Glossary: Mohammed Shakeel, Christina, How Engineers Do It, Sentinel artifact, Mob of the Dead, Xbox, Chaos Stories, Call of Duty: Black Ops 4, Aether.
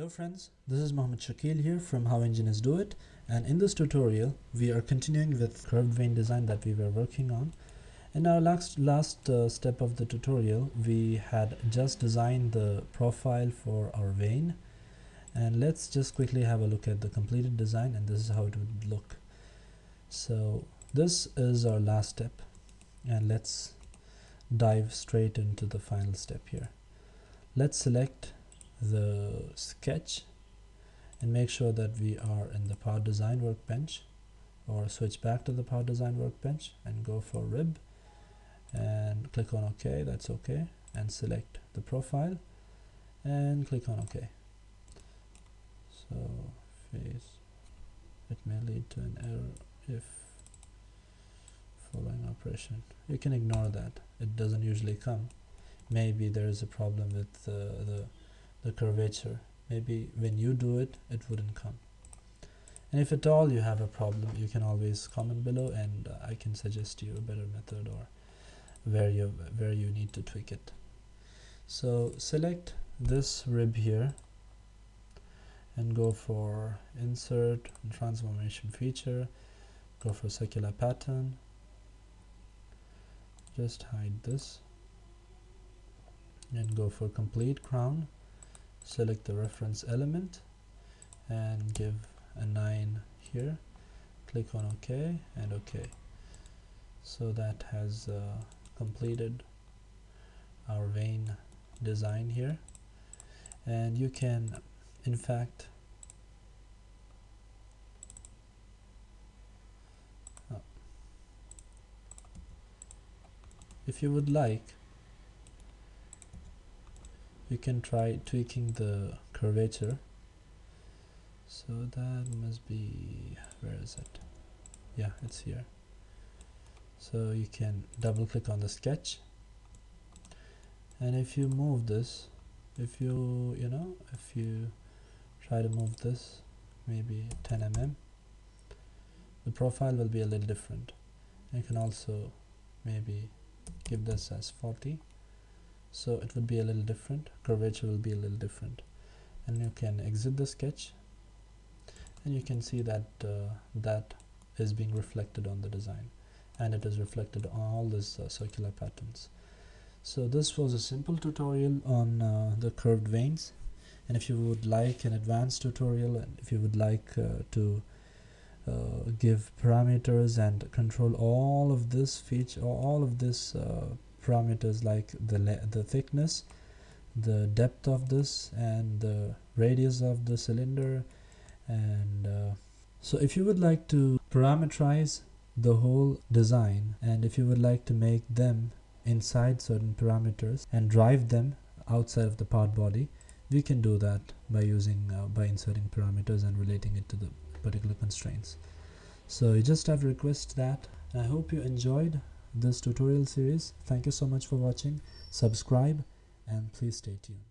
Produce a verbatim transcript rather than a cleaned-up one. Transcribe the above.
Hello friends, this is Mohammed Shakeel here from How Engineers Do It, and in this tutorial we are continuing with curved vein design that we were working on. In our last, last uh, step of the tutorial we had just designed the profile for our vein, and let's just quickly have a look at the completed design, and this is how it would look. So this is our last step, and let's dive straight into the final step here. Let's select the sketch and make sure that we are in the Power Design Workbench, or switch back to the Power Design Workbench and go for rib and click on OK. That's OK, and select the profile and click on OK. So face, it may lead to an error if following operation. You can ignore that, it doesn't usually come. Maybe there is a problem with uh, the the curvature. Maybe when you do it, it wouldn't come. And if at all you have a problem, you can always comment below and uh, I can suggest you a better method, or where you where you need to tweak it. So select this rib here and go for insert and transformation feature, go for circular pattern, just hide this and go for complete crown. Select the reference element and give a nine here, click on OK and OK. So that has uh, completed our vein design here, and you can in fact oh. if you would like, you can try tweaking the curvature. So that must be, where is it? Yeah, it's here. So you can double click on the sketch, and if you move this, if you you know if you try to move this maybe ten millimeters, the profile will be a little different. You can also maybe give this as forty, so it would be a little different, curvature will be a little different. And you can exit the sketch, and you can see that uh, that is being reflected on the design, and it is reflected on all these uh, circular patterns. So this was a simple tutorial on uh, the curved veins, and if you would like an advanced tutorial, and if you would like uh, to uh, give parameters and control all of this feature, or all of this uh, parameters like the the thickness, the depth of this, and the radius of the cylinder, and uh, so if you would like to parameterize the whole design, and if you would like to make them inside certain parameters and drive them outside of the part body, we can do that by using uh, by inserting parameters and relating it to the particular constraints. So you just have to request that. I hope you enjoyed this tutorial series. Thank you so much for watching. Subscribe and please stay tuned.